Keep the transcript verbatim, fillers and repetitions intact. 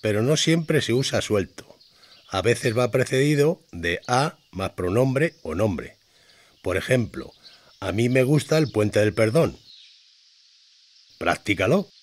pero no siempre se usa suelto. A veces va precedido de a más pronombre o nombre. Por ejemplo, a mí me gusta el Puente del Perdón. Practícalo.